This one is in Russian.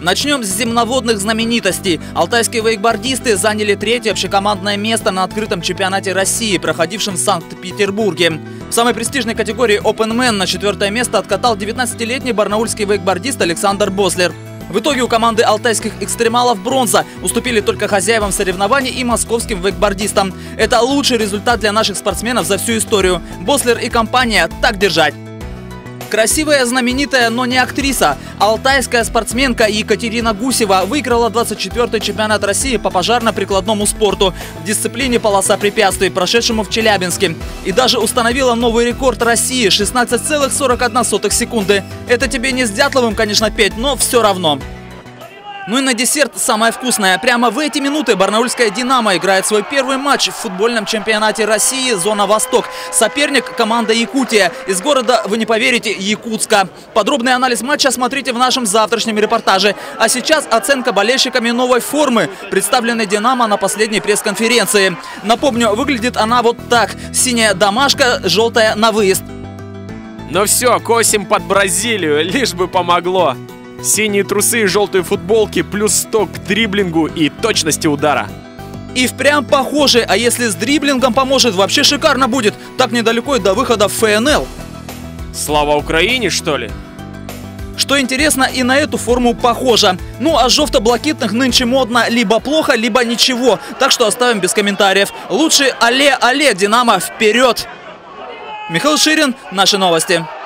Начнем с земноводных знаменитостей. Алтайские вейкбордисты заняли третье общекомандное место на открытом чемпионате России, проходившем в Санкт-Петербурге. В самой престижной категории «Опенмен» на четвертое место откатал 19-летний барнаульский вейкбордист Александр Бослер. В итоге у команды алтайских экстремалов бронза, уступили только хозяевам соревнований и московским вейкбордистам. Это лучший результат для наших спортсменов за всю историю. Бослер и компания, так держать! Красивая, знаменитая, но не актриса. Алтайская спортсменка Екатерина Гусева выиграла 24-й чемпионат России по пожарно-прикладному спорту в дисциплине «Полоса препятствий», прошедшему в Челябинске. И даже установила новый рекорд России – 16,41 секунды. Это тебе не с Дятловым, конечно, петь, но все равно. Ну и на десерт самое вкусное. Прямо в эти минуты барнаульская «Динамо» играет свой первый матч в футбольном чемпионате России «Зона Восток». Соперник – команда Якутия. Из города, вы не поверите, Якутска. Подробный анализ матча смотрите в нашем завтрашнем репортаже. А сейчас оценка болельщиками новой формы, представленной «Динамо» на последней пресс-конференции. Напомню, выглядит она вот так. Синяя домашка, желтая на выезд. Ну все, косим под Бразилию, лишь бы помогло. Синие трусы и желтые футболки, плюс 100 к дриблингу и точности удара. И впрямь похоже, а если с дриблингом поможет, вообще шикарно будет. Так недалеко и до выхода в ФНЛ. Слава Украине, что ли? Что интересно, и на эту форму похоже. Ну а жовто-блакитных нынче модно либо плохо, либо ничего. Так что оставим без комментариев. Лучше але-але, «Динамо» вперед! Михаил Ширин, наши новости.